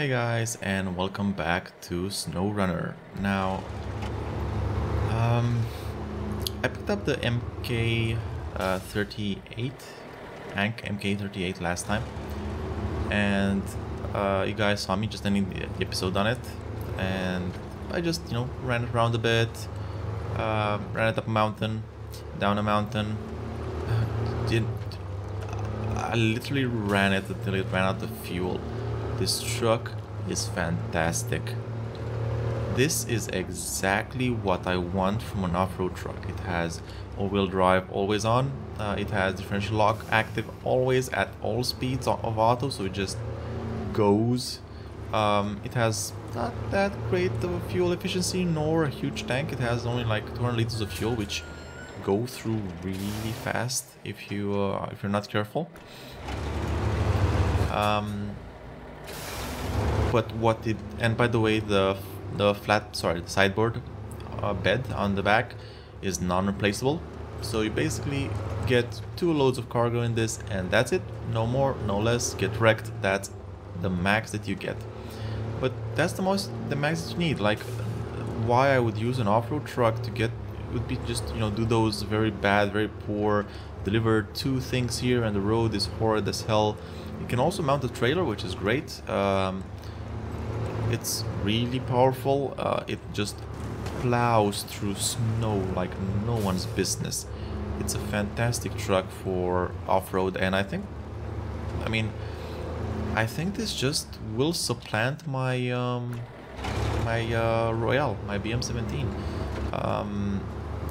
Hey guys, and welcome back to SnowRunner. Now, I picked up the Hank MK38 last time, and you guys saw me just ending the episode on it, and I just, you know, ran it around a bit, ran it up a mountain, down a mountain, I literally ran it until it ran out of fuel. This truck is fantastic. This is exactly what I want from an off-road truck. It has all-wheel drive always on. It has differential lock active always at all speeds of auto, so it just goes. It has not that great of a fuel efficiency nor a huge tank. It has only like 200 liters of fuel, which go through really fast if you if you're not careful. But what it, and by the way, the sideboard bed on the back is non-replaceable, so you basically get 2 loads of cargo in this, and that's it. No more, no less. Get wrecked. That's the max that you get. But that's the max that you need. Like, why I would use an off-road truck to get would be just, you know, do those very bad, very poor, deliver 2 things here, and the road is horrid as hell. You can also mount a trailer, which is great. It's really powerful. It just plows through snow like no one's business. It's a fantastic truck for off-road, and I think this just will supplant my Royale, my BM17,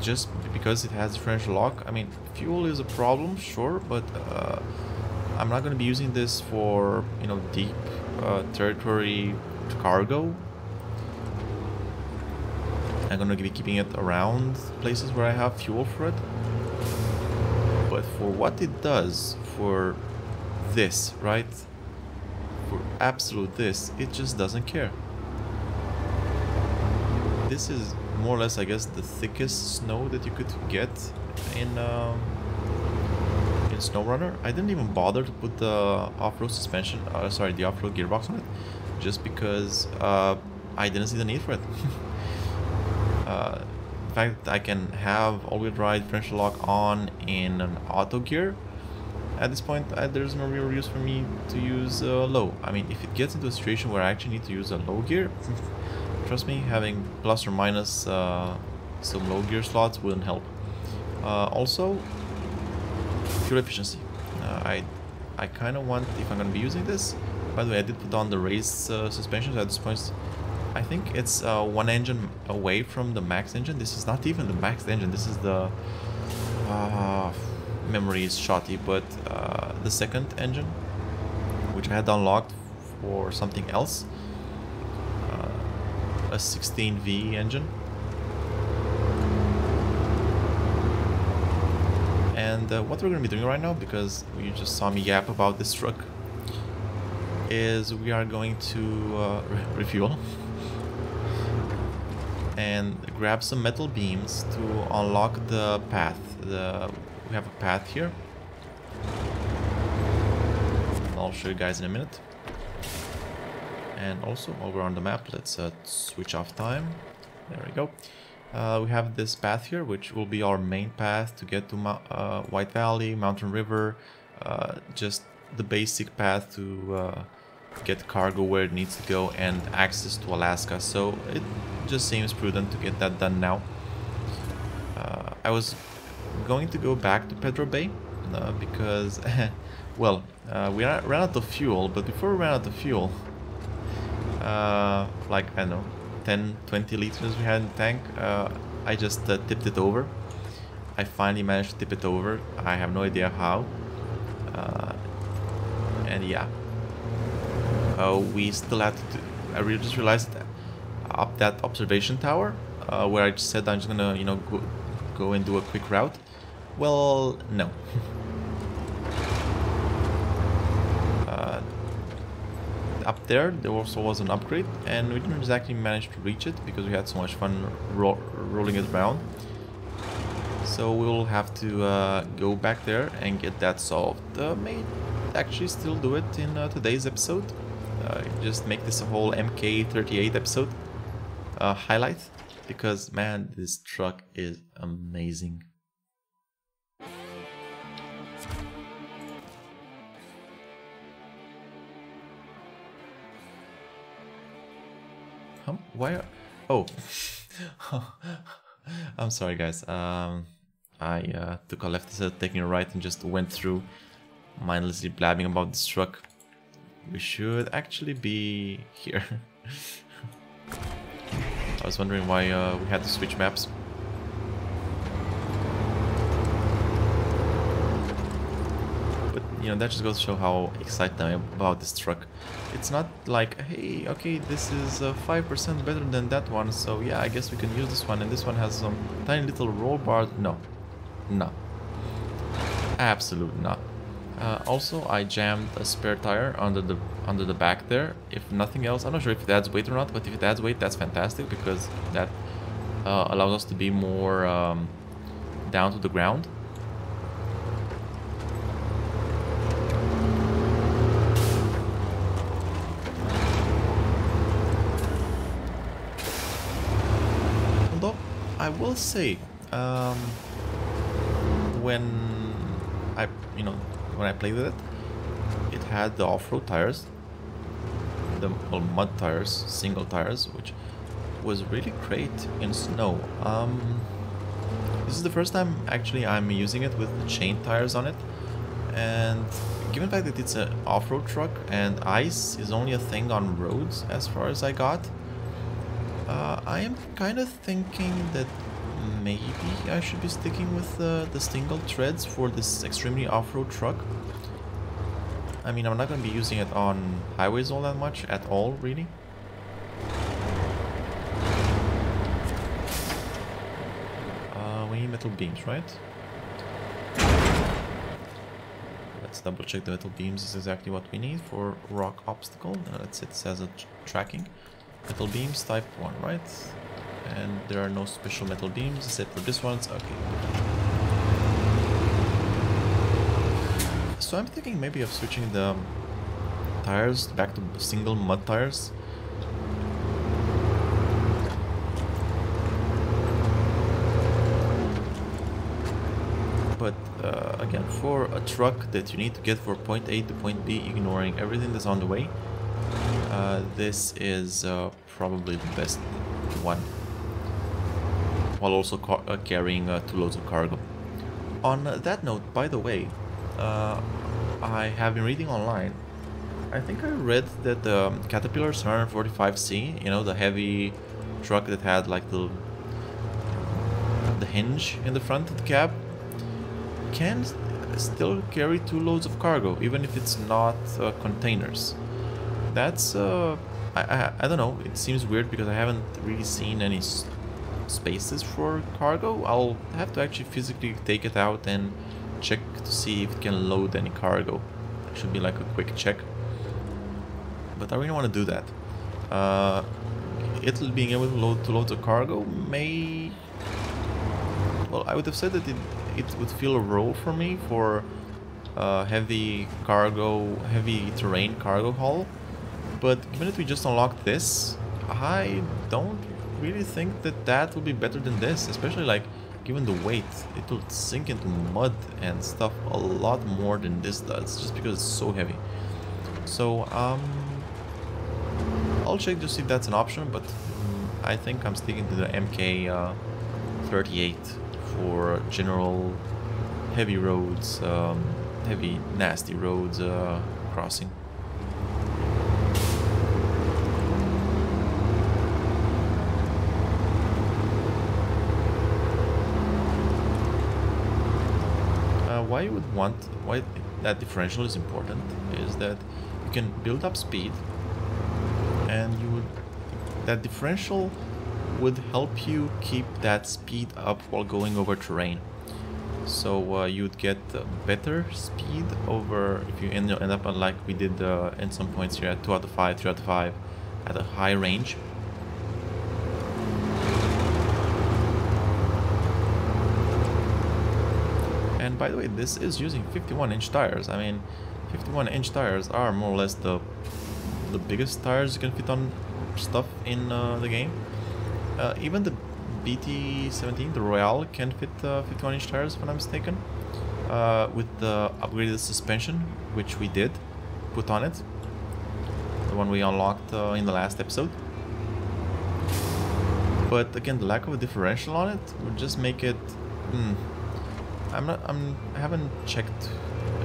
just because it has differential lock. I mean, fuel is a problem, sure, but I'm not going to be using this for, you know, deep territory cargo. I'm going to be keeping it around places where I have fuel for it. But for what it does, for this, right? For absolute this, it just doesn't care. This is more or less, I guess, the thickest snow that you could get in SnowRunner. I didn't even bother to put the off-road suspension, the off-road gearbox on it, just because I didn't see the need for it. In fact, I can have all-wheel drive differential lock on in an auto gear. At this point, there's no real use for me to use low. I mean, if it gets into a situation where I actually need to use a low gear, trust me, having plus or minus some low gear slots wouldn't help. Also, fuel efficiency. I kind of want, if I'm going to be using this. By the way, I did put on the race suspensions. At this point, I think it's 1 engine away from the max engine. This is not even the max engine. This is the memory is shotty, but the 2nd engine, which I had unlocked for something else, a 16V engine, and what we're going to be doing right now, because you just saw me yap about this truck, is we are going to refuel and grab some metal beams to unlock the path. We have a path here. I'll show you guys in a minute. And also, while we're on the map, let's switch off time. There we go. We have this path here, which will be our main path to get to White Valley, Mountain River, just the basic path to get cargo where it needs to go and access to Alaska. So it just seems prudent to get that done now. I was going to go back to Pedro Bay because, well, we ran out of fuel, but before we ran out of fuel, like, I don't know, 10-20 liters we had in the tank, I just tipped it over. I finally managed to tip it over. I have no idea how. And yeah, we still had to do, I just realized that up that observation tower where I just said I'm just gonna, you know, go and do a quick route. Well, no. Up there, there also was an upgrade, and we didn't exactly manage to reach it because we had so much fun rolling it around. So we'll have to go back there and get that solved. May actually still do it in today's episode. Just make this a whole MK38 episode highlight, because man, this truck is amazing. Why are... Oh, I'm sorry guys, I took a left instead of taking a right and just went through mindlessly blabbing about this truck. We should actually be here. I was wondering why we had to switch maps. But you know, that just goes to show how excited I am about this truck. It's not like, hey, okay, this is 5% better than that one, so yeah, I guess we can use this one, and this one has some tiny little roll bar. No. No. Absolutely not. Also, I jammed a spare tire under the back there. If nothing else, I'm not sure if it adds weight or not, but if it adds weight, that's fantastic, because that allows us to be more down to the ground. Although, I will say, when I played with it, it had the off-road tires, the mud tires, single tires, which was really great in snow. This is the first time actually I'm using it with the chain tires on it, and given the fact that it's an off-road truck and ice is only a thing on roads as far as I got, I am kind of thinking that maybe I should be sticking with the single treads for this extremely off-road truck. I mean, I'm not going to be using it on highways all that much at all, really. We need metal beams, right? Let's double check the metal beams is exactly what we need for rock obstacle. That's it, says a tracking. Metal beams type 1, right? And there are no special metal beams except for this one's. Okay. So I'm thinking maybe of switching the tires back to single mud tires. But again, for a truck that you need to get from point A to point B, ignoring everything that's on the way, this is probably the best one, while also carrying 2 loads of cargo. On that note, by the way, I have been reading online. I think I read that the Caterpillar 145C, you know, the heavy truck that had like the hinge in the front of the cab, can still carry 2 loads of cargo, even if it's not containers. That's, I don't know, it seems weird because I haven't really seen any spaces for cargo. I'll have to actually physically take it out and check to see if it can load any cargo. That should be like a quick check, but I really want to do that. It'll being able to load 2 loads of cargo may... Well, I would have said that it would fill a role for me for heavy terrain cargo haul, but given that we just unlocked this, I don't really think that that will be better than this, especially like given the weight. It will sink into mud and stuff a lot more than this does, just because it's so heavy. So I'll check to see if that's an option, but I think I'm sticking to the MK38 for general heavy roads, heavy nasty roads crossing. Why you would want, why that differential is important, is that you can build up speed, and you would, that differential would help you keep that speed up while going over terrain. So you'd get better speed over if you end up on, like we did in some points here, at 2 out of 5, 3 out of 5, at a high range. And by the way, this is using 51-inch tires. I mean, 51-inch tires are more or less the the biggest tires you can fit on stuff in the game. Even the BT-17, the Royale, can fit 51-inch tires, if I'm not mistaken, with the upgraded suspension, which we did put on it, the one we unlocked in the last episode. But again, the lack of a differential on it would just make it. I haven't checked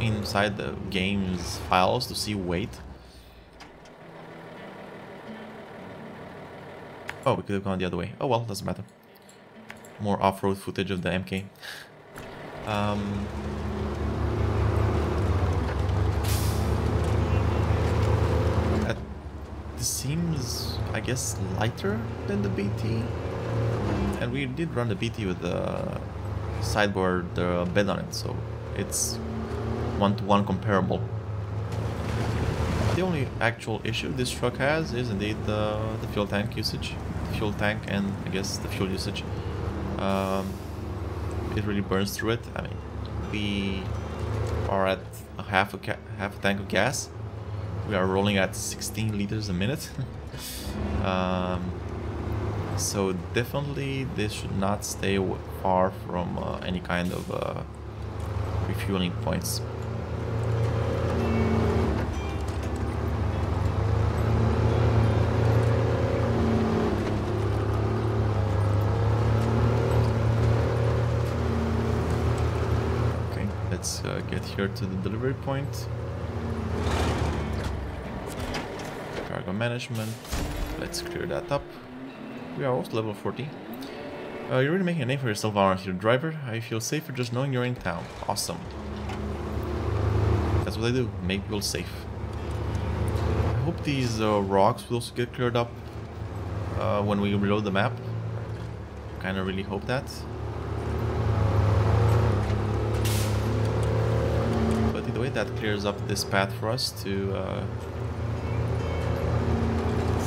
inside the game's files to see weight. Oh, we could have gone the other way. Oh well, doesn't matter. More off-road footage of the MK. This seems, I guess, lighter than the BT. And we did run the BT with the sideboard bed on it, so it's one-to-one comparable. The only actual issue this truck has is indeed the fuel tank usage. The fuel tank and, I guess, the fuel usage. It really burns through it. I mean, we are at half a tank of gas. We are rolling at 16 liters a minute. So definitely this should not stay far from any kind of refueling points. Okay, let's get here to the delivery point. Cargo management, let's clear that up. We are almost level 40. You're really making a name for yourself, aren't you, driver? I feel safer just knowing you're in town. Awesome. That's what I do, make people safe. I hope these rocks will also get cleared up when we reload the map. Kinda really hope that. But either way, that clears up this path for us to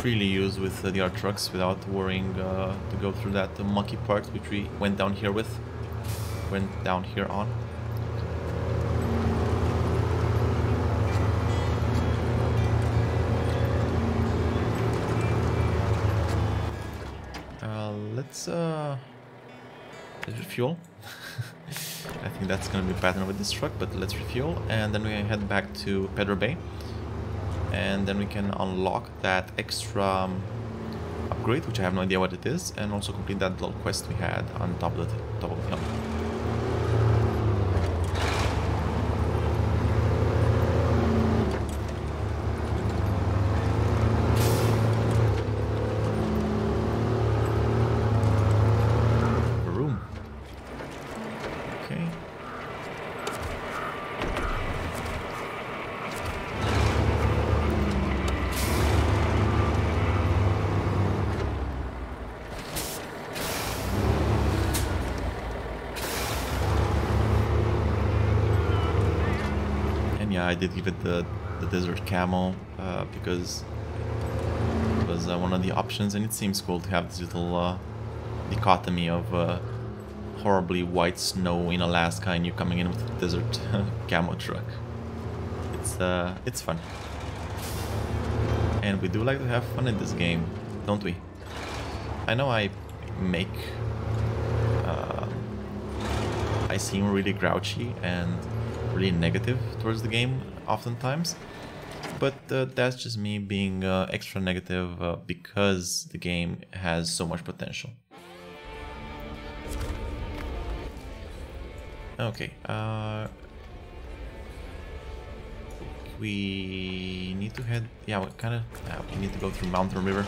freely use with the other trucks without worrying to go through that mucky part which we went down here with. Let's refuel. I think that's gonna be a pattern with this truck, but let's refuel and then we head back to Pedro Bay. And then we can unlock that extra upgrade, which I have no idea what it is, and also complete that little quest we had on top of the hill. I did give it the desert camel because it was one of the options, and it seems cool to have this little dichotomy of horribly white snow in Alaska and you coming in with a desert camel truck. It's fun, and we do like to have fun in this game, don't we? I know I seem really grouchy and really negative towards the game oftentimes, but that's just me being extra negative because the game has so much potential. Okay, we need to head, we need to go through Mountain River.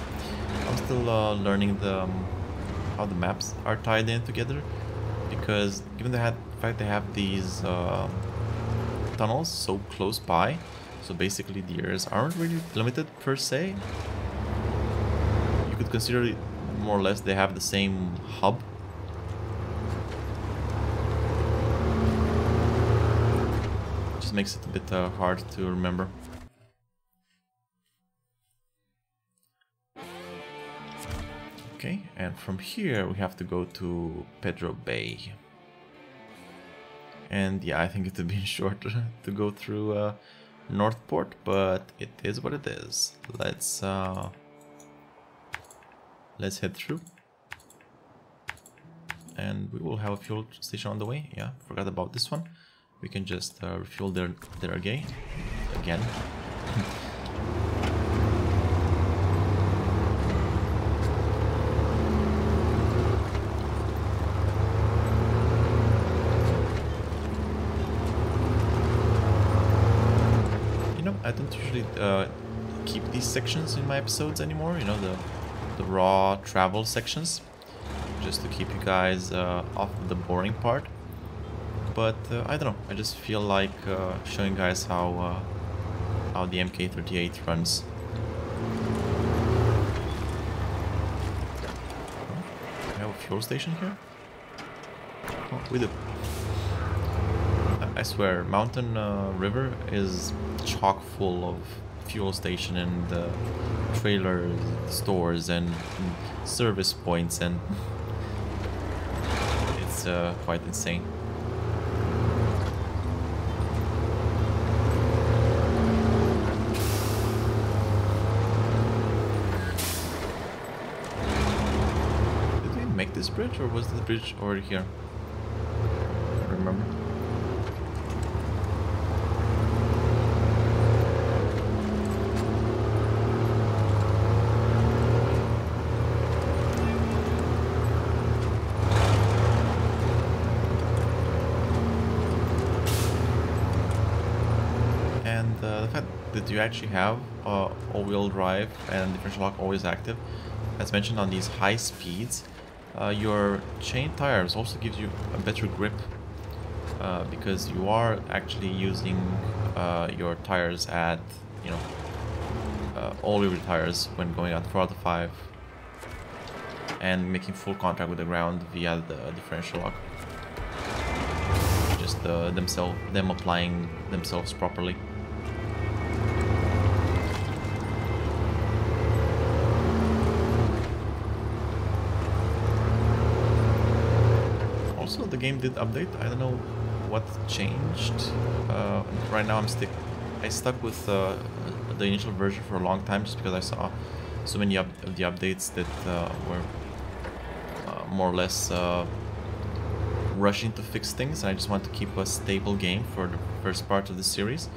I'm still learning how the maps are tied in together, because given the fact they have these tunnels so close by, so basically the areas aren't really limited per se. You could consider it more or less they have the same hub. It just makes it a bit hard to remember. Okay, and from here we have to go to Pedro Bay. And yeah, I think it would be shorter to go through Northport, but it is what it is. Let's head through. And we will have a fuel station on the way. Yeah, forgot about this one. We can just refuel their gay again. You know, I don't usually keep these sections in my episodes anymore. You know, the raw travel sections, just to keep you guys off the boring part. But I don't know, I just feel like showing guys how the MK38 runs. Do we have a fuel station here? Oh, we do. I swear, Mountain River is chock full of fuel station and trailers, stores, and service points, and it's quite insane. This bridge, or was the bridge over here? I don't remember. And the fact that you actually have all-wheel drive and differential lock always active, as mentioned, on these high speeds. Your chain tires also gives you a better grip because you are actually using your tires at, you know, all your tires when going at 4 out of 5 and making full contact with the ground via the differential lock. Just them applying themselves properly. The game did update. I don't know what changed. Right now I stuck with the initial version for a long time just because I saw so many of the updates that were more or less rushing to fix things, and I just want to keep a stable game for the first part of the series.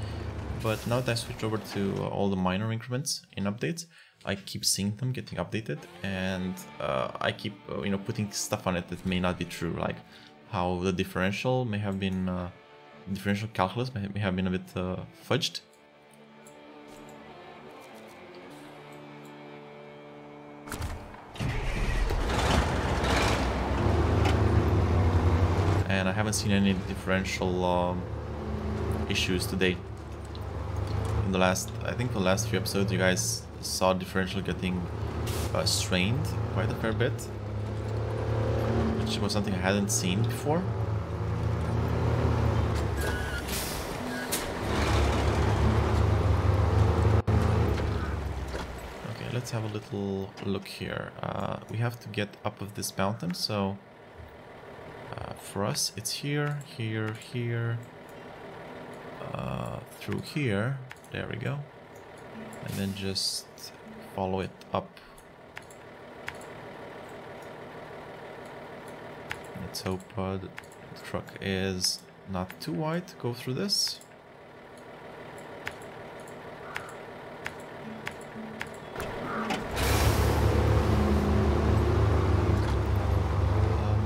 But now that I switched over to all the minor increments in updates, I keep seeing them getting updated, and I keep you know, putting stuff on it that may not be true, like how the differential may have been differential calculus may have been a bit fudged. And I haven't seen any differential issues today. In the last, I think the last few episodes, you guys saw differential getting strained quite a fair bit, which was something I hadn't seen before. Okay, let's have a little look here. We have to get up of this mountain, so for us it's here, here, here, through here, there we go. And then just follow it up. Let's hope the truck is not too wide to go through this.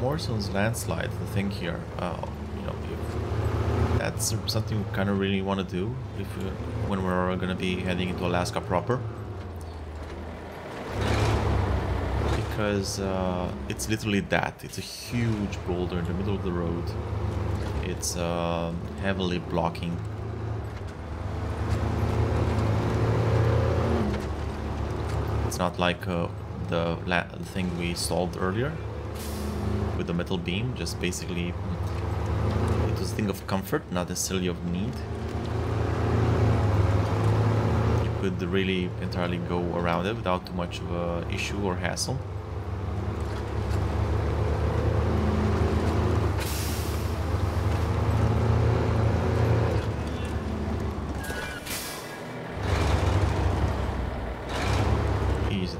Morrison's landslide, the thing here. You know, that's something we kind of really want to do if we, when we're going to be heading into Alaska proper, because it's literally that. It's a huge boulder in the middle of the road. It's heavily blocking. It's not like the thing we solved earlier with the metal beam, just basically this thing of comfort, not necessarily of need. You could really entirely go around it without too much of an issue or hassle.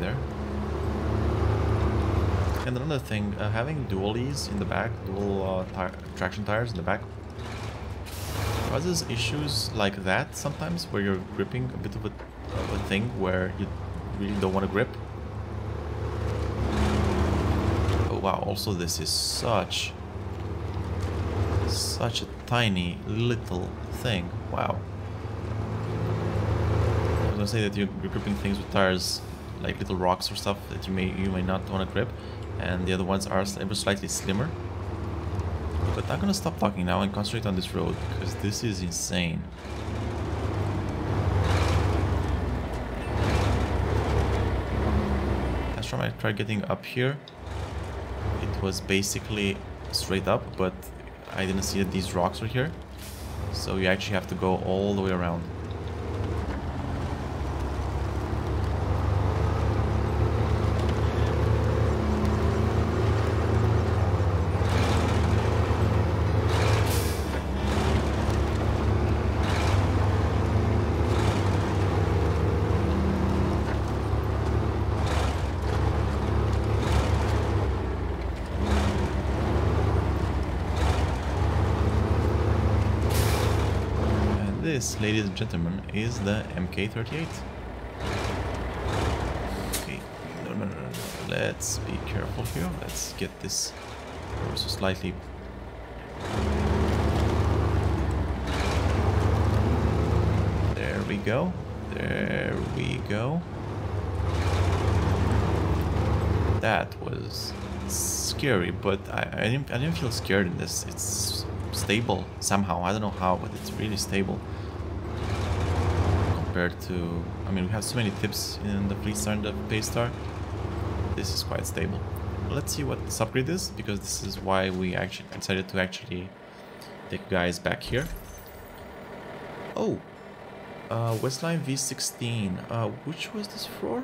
there. And another thing, having dualies in the back, dual traction tires in the back, causes issues like that sometimes, where you're gripping a bit of a thing where you really don't want to grip. Oh wow, also this is such a tiny little thing, wow. I was gonna say that you're gripping things with tires like little rocks or stuff that you may not want to grip, and the other ones are slightly slimmer. But I'm gonna stop talking now and concentrate on this road, because this is insane. Last time I tried getting up here, it was basically straight up, but I didn't see that these rocks were here, so you actually have to go all the way around. This, ladies and gentlemen, is the MK38. Okay, no. Let's be careful here. Let's get this also slightly. There we go. There we go. That was scary, but I didn't feel scared in this. It's stable somehow. I don't know how, but it's really stable. Compared to, I mean, we have so many tips in the Freestar and the Paystar. This is quite stable. Let's see what this upgrade is, because this is why we actually decided to take guys back here. Oh, Westline V16. Which was this for?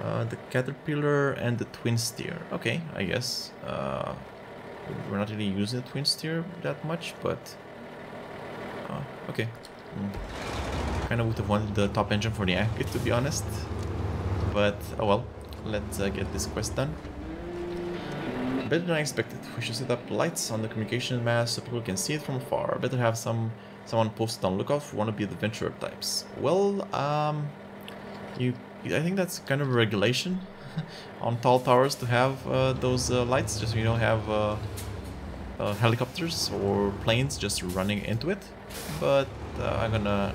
The Caterpillar and the twin steer. Okay, I guess we're not really using the twin steer that much, but okay. Kind of would have wanted the top engine for the Anchor, to be honest, but oh well. Let's get this quest done. Better than I expected. We should set up lights on the communication mast so people can see it from afar. Better have someone posted on lookout for wannabe adventurer types. Well, I think that's kind of a regulation on tall towers to have those lights, just so you don't have helicopters or planes just running into it. But I'm gonna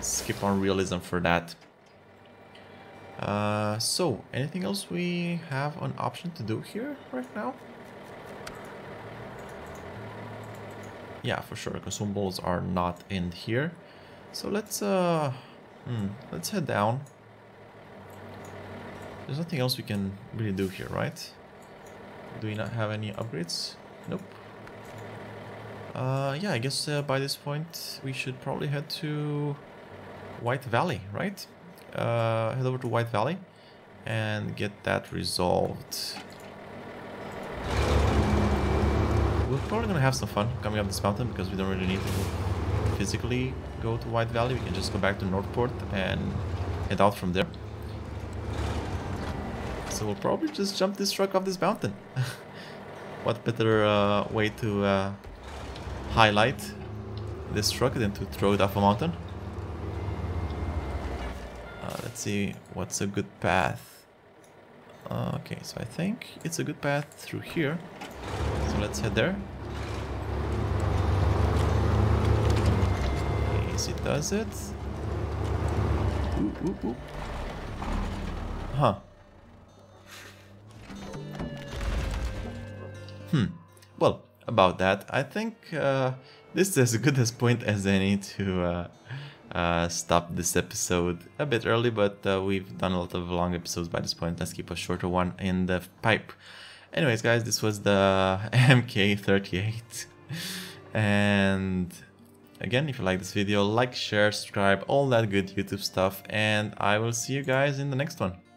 skip on realism for that. So, anything else we have an option to do here right now? Yeah, for sure. Consumables are not in here. So let's head down. There's nothing else we can really do here, right? Do we not have any upgrades? Nope. Yeah, I guess by this point we should probably head to White Valley, right? Head over to White Valley and get that resolved. We're probably gonna have some fun coming up this mountain, because we don't really need to physically go to White Valley. We can just go back to Northport and head out from there. So we'll probably just jump this truck off this mountain. What better way to highlight this truck than to throw it off a mountain? Let's see what's a good path. Okay, so I think it's a good path through here, so let's head there. Easy does it. Ooh, ooh, ooh. Huh. Well, about that, I think this is as good as point as any to stop this episode a bit early, but we've done a lot of long episodes by this point. Let's keep a shorter one in the pipe. Anyways, guys, this was the MK38, and again, if you like this video, like, share, subscribe, all that good YouTube stuff, and I will see you guys in the next one.